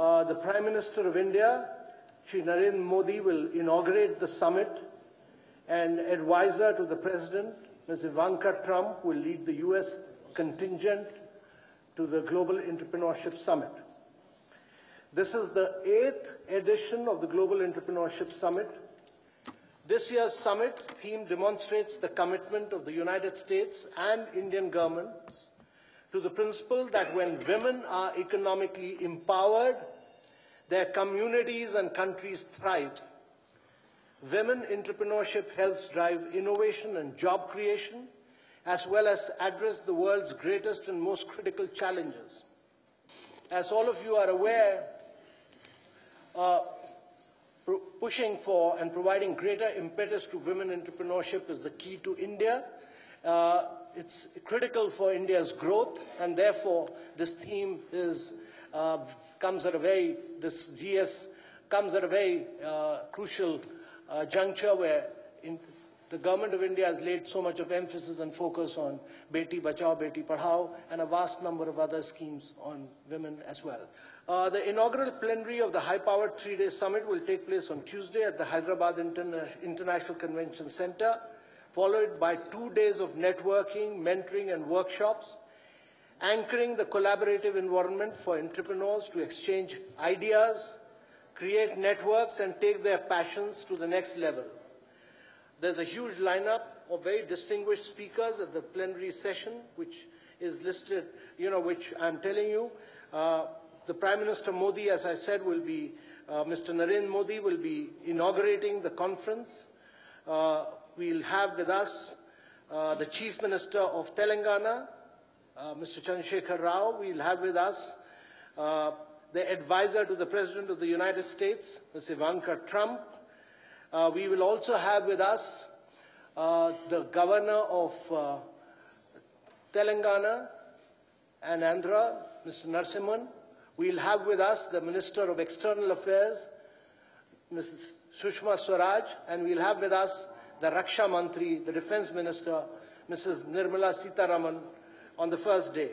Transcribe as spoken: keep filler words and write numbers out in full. Uh, the Prime Minister of India, Shri Narendra Modi, will inaugurate the summit, and advisor to the President, Miz Ivanka Trump, will lead the U S contingent to the Global Entrepreneurship Summit. This is the eighth edition of the Global Entrepreneurship Summit. This year's summit theme demonstrates the commitment of the United States and Indian governments to the principle that when women are economically empowered, their communities and countries thrive. Women entrepreneurship helps drive innovation and job creation, as well as address the world's greatest and most critical challenges. As all of you are aware, uh, pushing for and providing greater impetus to women entrepreneurship is the key to India. Uh, it's critical for India's growth, and therefore this theme is, uh, comes at a very, this G S comes at a very uh, crucial Uh, juncture where in the Government of India has laid so much of emphasis and focus on Beti Bachao, Beti Padhao, and a vast number of other schemes on women as well. Uh, the inaugural plenary of the high-powered three-day summit will take place on Tuesday at the Hyderabad Interna- International Convention Center, followed by two days of networking, mentoring, and workshops, anchoring the collaborative environment for entrepreneurs to exchange ideas, create networks, and take their passions to the next level. There's a huge lineup of very distinguished speakers at the plenary session, which is listed, you know, which I'm telling you. Uh, the Prime Minister Modi, as I said, will be, uh, Mister Narendra Modi will be inaugurating the conference. Uh, we'll have with us uh, the Chief Minister of Telangana, uh, Mister Chandrashekhar Rao. We'll have with us uh, the advisor to the President of the United States, Miz Ivanka Trump. Uh, we will also have with us uh, the Governor of uh, Telangana and Andhra, Mister Narsimun. We'll have with us the Minister of External Affairs, Missus Sushma Swaraj, and we'll have with us the Raksha Mantri, the Defense Minister, Missus Nirmala Sitharaman, on the first day.